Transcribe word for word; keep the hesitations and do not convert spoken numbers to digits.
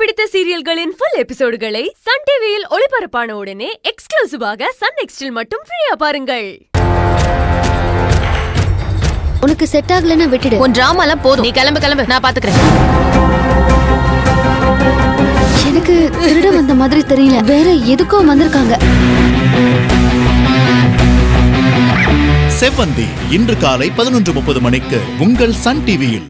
பிடித்த சீரியல்களின் full எபிசோடுகளை Sun டிவியில் ஒளிபரப்பான உடனே எக்ஸ்க்ளூசிவாக சன் நெக்ஸ்டில் மட்டும் ஃப்ரீயா பாருங்கள். உனக்கு செட் ஆகலனா விட்டுடு. உன் டிராமாலாம் போதும். நீ கிளம்பு கிளம்பு நான் பாத்துக்கறேன். எனக்கு திருட வந்த மாதிரி தெரியல. வேற எதுக்கோ வந்திருக்காங்க. செவ்வந்தி இன்று காலை பதினொன்று முப்பது மணிக்கு உங்கள் சன் டிவியில்.